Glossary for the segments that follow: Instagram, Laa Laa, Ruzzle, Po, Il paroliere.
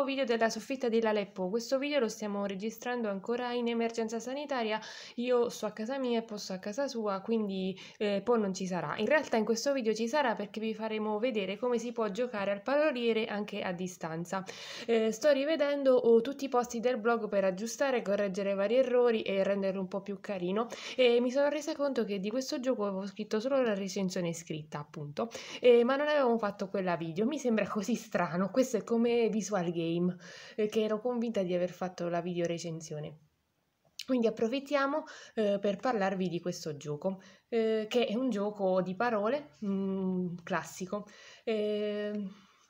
nuovo video della soffitta di Laa Laa e Po. Questo video lo stiamo registrando ancora in emergenza sanitaria. Io sto a casa mia e Po sto a casa sua, quindi Po non ci sarà. In realtà in questo video ci sarà, perché vi faremo vedere come si può giocare al paroliere anche a distanza. Sto rivedendo tutti i posti del blog per aggiustare e correggere vari errori e renderlo un po' più carino, e mi sono resa conto che di questo gioco avevo scritto solo la recensione scritta, appunto, ma non avevamo fatto quella video. Mi sembra così strano, questo è come Visual Game, che ero convinta di aver fatto la video recensione. Quindi approfittiamo per parlarvi di questo gioco, che è un gioco di parole classico.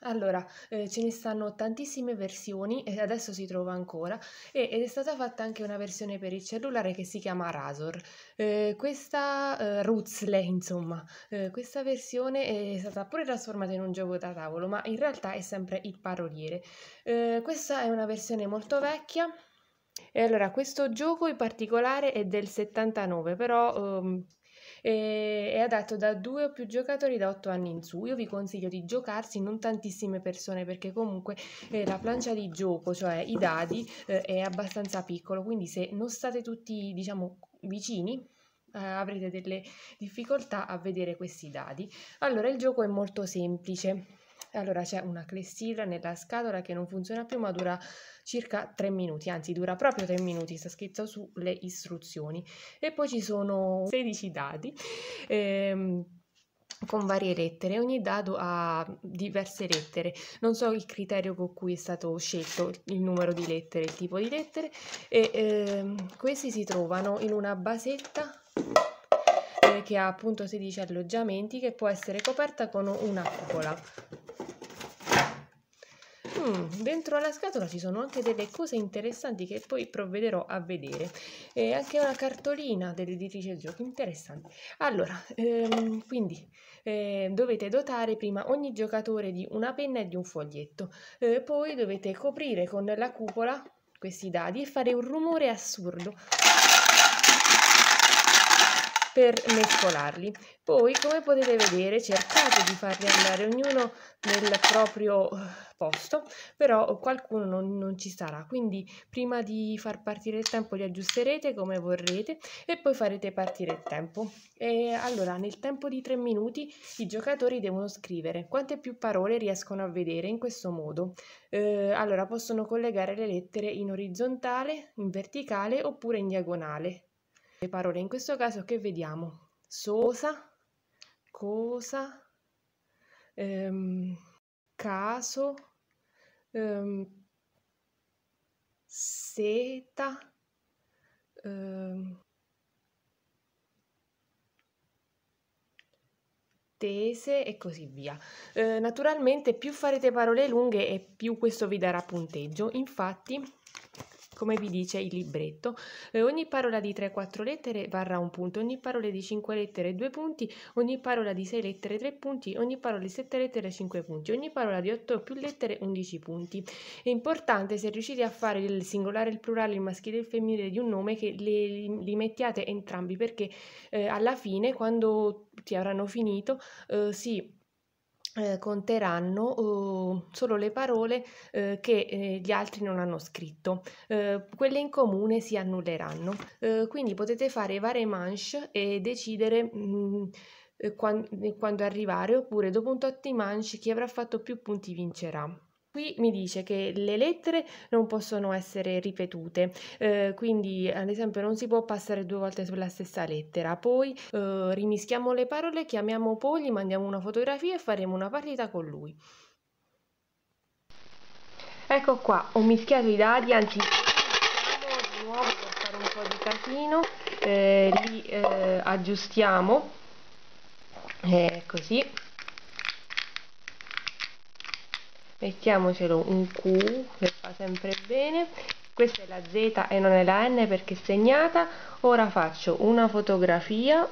Allora, ce ne stanno tantissime versioni e adesso si trova ancora, ed è stata fatta anche una versione per il cellulare che si chiama Razor. Questa Ruzzle, insomma, questa versione è stata pure trasformata in un gioco da tavolo, ma in realtà è sempre il paroliere. Questa è una versione molto vecchia. E allora, questo gioco in particolare è del 79, però... è adatto da 2 o più giocatori da 8 anni in su. Io vi consiglio di giocarsi non tantissime persone, perché comunque la plancia di gioco, cioè i dadi, è abbastanza piccolo, quindi se non state tutti, diciamo, vicini avrete delle difficoltà a vedere questi dadi. Allora, il gioco è molto semplice. Allora, c'è una clessidra nella scatola che non funziona più, ma dura circa 3 minuti, anzi dura proprio 3 minuti, sta scritto sulle istruzioni. E poi ci sono 16 dadi con varie lettere, ogni dado ha diverse lettere. Non so il criterio con cui è stato scelto il numero di lettere, il tipo di lettere, e questi si trovano in una basetta che ha appunto 16 alloggiamenti, che può essere coperta con una cupola. Dentro alla scatola ci sono anche delle cose interessanti che poi provvederò a vedere, e anche una cartolina dell'editrice giochi interessante. Allora, quindi dovete dotare prima ogni giocatore di una penna e di un foglietto, poi dovete coprire con la cupola questi dadi e fare un rumore assurdo per mescolarli. Poi, come potete vedere, cercate di farli andare ognuno nel proprio posto, però qualcuno non ci sarà, quindi prima di far partire il tempo li aggiusterete come vorrete e poi farete partire il tempo. E allora, nel tempo di 3 minuti i giocatori devono scrivere quante più parole riescono a vedere in questo modo. Allora, possono collegare le lettere in orizzontale, in verticale oppure in diagonale. Le parole in questo caso che vediamo: sosa, cosa, caso, seta, tese e così via. Naturalmente più farete parole lunghe e più questo vi darà punteggio. Infatti, come vi dice il libretto, ogni parola di 3-4 lettere varrà un punto, ogni parola di 5 lettere 2 punti, ogni parola di 6 lettere 3 punti, ogni parola di 7 lettere 5 punti, ogni parola di 8 o più lettere 11 punti. È importante, se riuscite a fare il singolare, il plurale, il maschile e il femminile di un nome, che li mettiate entrambi, perché alla fine, quando ti avranno finito, si... conteranno solo le parole che gli altri non hanno scritto, quelle in comune si annulleranno. Quindi potete fare varie manche e decidere quando arrivare, oppure dopo un tot di manche chi avrà fatto più punti vincerà. Qui mi dice che le lettere non possono essere ripetute, quindi ad esempio non si può passare 2 volte sulla stessa lettera. Poi rimischiamo le parole, chiamiamo Po, gli mandiamo una fotografia e faremo una partita con lui. Ecco qua, ho mischiato i dadi, anzi di nuovo per fare un po' di casino, li aggiustiamo, così. Mettiamocelo un Q che fa sempre bene, questa è la Z e non è la N perché è segnata. Ora faccio una fotografia,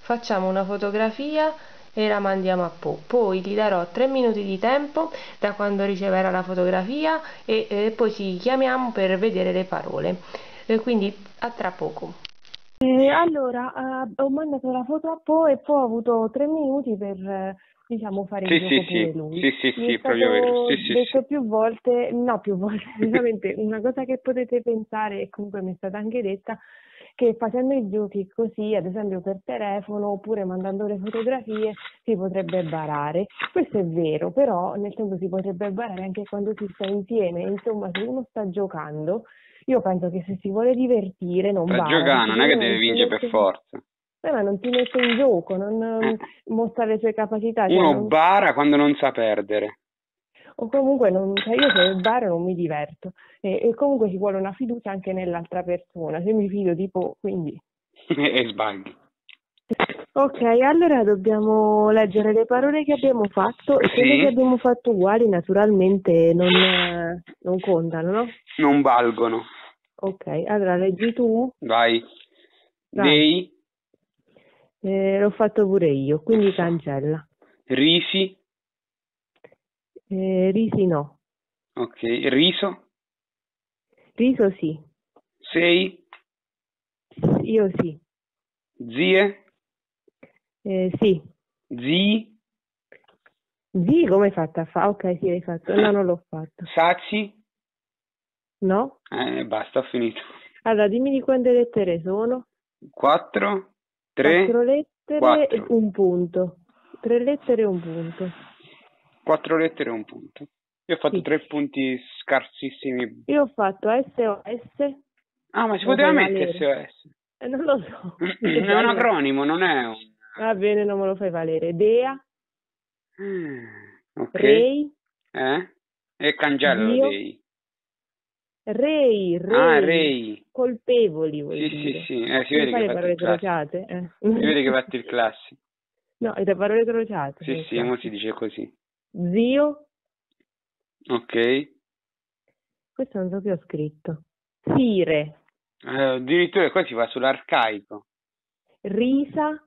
facciamo una fotografia e la mandiamo a Po. Poi gli darò 3 minuti di tempo da quando riceverà la fotografia e poi ci chiamiamo per vedere le parole, quindi a tra poco. Allora, ho mandato la foto a Po e Po ha avuto 3 minuti per fare il gioco pure lui. Sì, proprio vero. Detto più volte, no più volte, veramente una cosa che potete pensare e comunque mi è stata anche detta, che facendo i giochi così, ad esempio per telefono oppure mandando le fotografie, si potrebbe barare. Questo è vero, però nel senso si potrebbe barare anche quando si sta insieme, insomma se uno sta giocando, io penso che se si vuole divertire non bara. Sta giocando, non è che deve vincere per forza. Ma non si mette in gioco, non mostra le sue capacità. Uno bara quando non sa perdere. O comunque, io se baro non mi diverto. E comunque ci vuole una fiducia anche nell'altra persona. Se mi fido tipo, quindi... E sbagli. Ok, allora dobbiamo leggere le parole che abbiamo fatto. E quelle che abbiamo fatto uguali, naturalmente, non contano, no? Non valgono. Ok, allora leggi tu. Vai. Dei... l'ho fatto pure io, quindi cancella. Risi. Risi no. Ok, riso. Riso sì. Sei. Io sì. Zie. Sì. Zii. Zii come hai fatto a fare? Ok, sì, l'hai fatto. No, non l'ho fatto. Sazi. No. Basta, ho finito. Allora, dimmi di quante lettere sono. 4. 4 lettere, 4. Un punto. 3 lettere e un punto. 4 lettere e un punto. Io ho fatto 3 punti scarsissimi. Io ho fatto SOS. Ah, ma si poteva mettere SOS? Non lo so. È un acronimo, non è un... Va bene, non me lo fai valere. Dea. Ok. Rei. E cancello dei. Rei, colpevoli vuol dire. Sì. Si vede che fate il crociate. Si vede che fate il classico. No, è da parole crociate. Sì, mo si dice così. Zio. Ok. Questo non so che ho scritto. Sire. Addirittura qua si va sull'arcaico. Risa.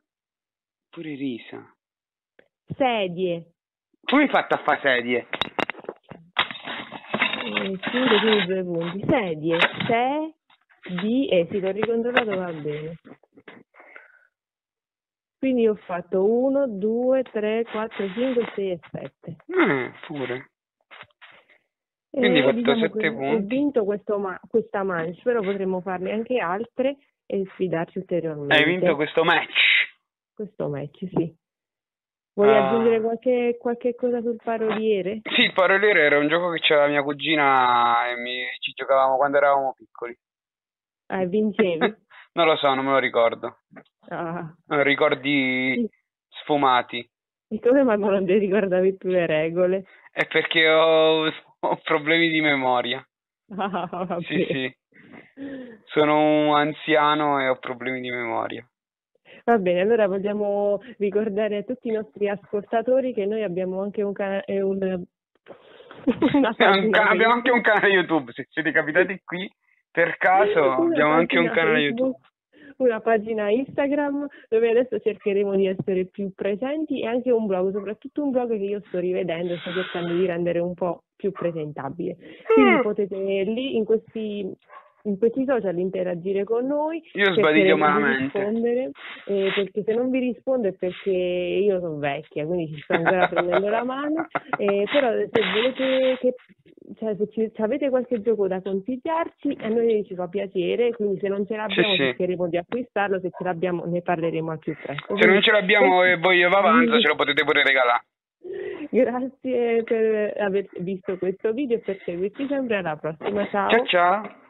Pure risa. Sedie. Come hai fatto a fare sedie? 5, 2 punti. Sedie, sedie, sì, l'ho ricontrollato, va bene. Quindi ho fatto 1, 2, 3, 4, 5, 6 e 7. Pure. Quindi ho fatto 7 punti. Ho vinto questa match, però potremmo farne anche altre e sfidarci ulteriormente. Hai vinto questo match? Questo match, sì. Vuoi aggiungere qualche cosa sul paroliere? Sì, il paroliere era un gioco che c'era mia cugina e ci giocavamo quando eravamo piccoli. Vincevi? Non lo so, non me lo ricordo. Ricordi sfumati. E come mai non ti ricordavi più le regole? È perché ho problemi di memoria. Vabbè. Sì. Sono un anziano e ho problemi di memoria. Va bene, allora vogliamo ricordare a tutti i nostri ascoltatori che noi abbiamo anche un canale YouTube, se siete capitati qui per caso abbiamo anche un canale YouTube. Una pagina Instagram dove adesso cercheremo di essere più presenti e anche un blog, soprattutto un blog che io sto rivedendo e sto cercando di rendere un po' più presentabile. Quindi potete lì in questi social interagire con noi. Io sbadiglio malamente perché se non vi rispondo è perché io sono vecchia, quindi ci sto ancora prendendo la mano, però se volete se avete qualche gioco da consigliarci a noi ci fa piacere, quindi se non ce l'abbiamo cercheremo di acquistarlo, se ce l'abbiamo ne parleremo al più presto. Se non ce l'abbiamo e voi avanza ce lo potete pure regalare. Grazie per aver visto questo video e per seguirci sempre, alla prossima, ciao.